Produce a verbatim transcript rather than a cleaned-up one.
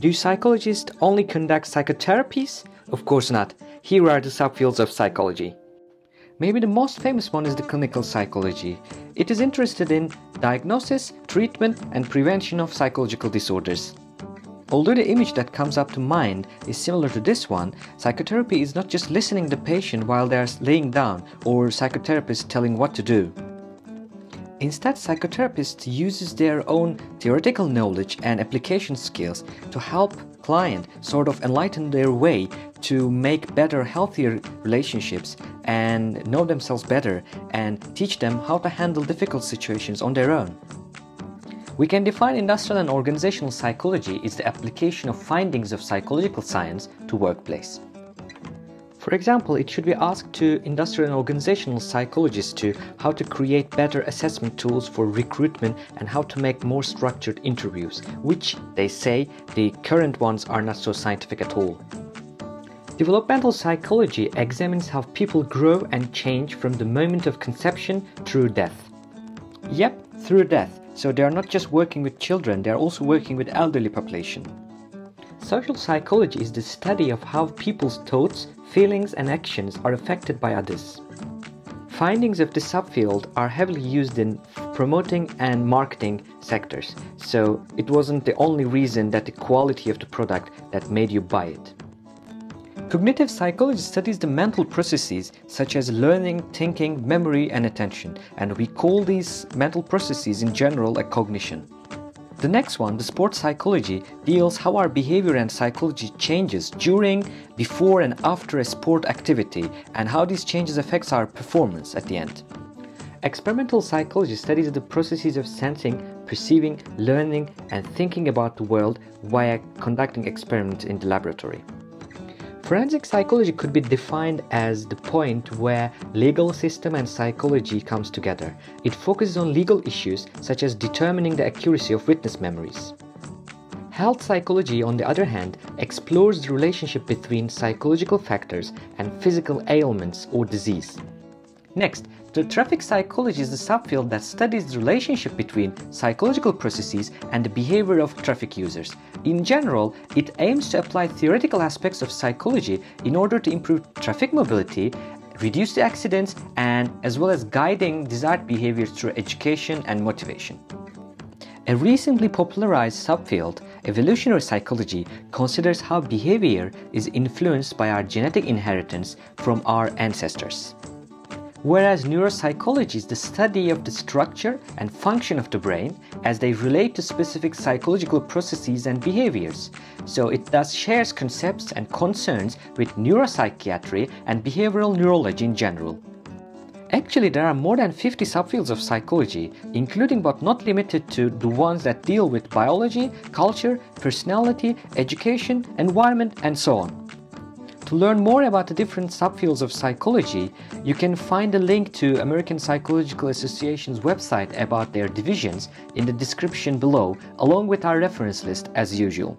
Do psychologists only conduct psychotherapies? Of course not. Here are the subfields of psychology. Maybe the most famous one is the clinical psychology. It is interested in diagnosis, treatment, and prevention of psychological disorders. Although the image that comes up to mind is similar to this one, psychotherapy is not just listening to the patient while they are laying down or psychotherapists telling what to do. Instead, psychotherapists uses their own theoretical knowledge and application skills to help client sort of enlighten their way to make better, healthier relationships and know themselves better and teach them how to handle difficult situations on their own. We can define industrial and organizational psychology is the application of findings of psychological science to workplace. For example, it should be asked to industrial and organizational psychologists to how to create better assessment tools for recruitment and how to make more structured interviews, which they say the current ones are not so scientific at all. Developmental psychology examines how people grow and change from the moment of conception through death. Yep, through death. So they are not just working with children, they are also working with elderly population. Social psychology is the study of how people's thoughts, feelings and actions are affected by others. Findings of this subfield are heavily used in promoting and marketing sectors, so it wasn't the only reason that the quality of the product that made you buy it. Cognitive psychology studies the mental processes such as learning, thinking, memory and attention, and we call these mental processes in general a cognition. The next one, the sports psychology, deals how our behavior and psychology changes during, before and after a sport activity and how these changes affects our performance at the end. Experimental psychology studies the processes of sensing, perceiving, learning and thinking about the world via conducting experiments in the laboratory. Forensic psychology could be defined as the point where legal system and psychology comes together. It focuses on legal issues such as determining the accuracy of witness memories. Health psychology, on the other hand, explores the relationship between psychological factors and physical ailments or disease. Next, the traffic psychology is the subfield that studies the relationship between psychological processes and the behavior of traffic users. In general, it aims to apply theoretical aspects of psychology in order to improve traffic mobility, reduce the accidents, and as well as guiding desired behaviors through education and motivation. A recently popularized subfield, evolutionary psychology, considers how behavior is influenced by our genetic inheritance from our ancestors. Whereas neuropsychology is the study of the structure and function of the brain as they relate to specific psychological processes and behaviors. So it thus shares concepts and concerns with neuropsychiatry and behavioral neurology in general. Actually, there are more than fifty subfields of psychology, including but not limited to the ones that deal with biology, culture, personality, education, environment, and so on. To learn more about the different subfields of psychology, you can find a link to American Psychological Association's website about their divisions in the description below, along with our reference list as usual.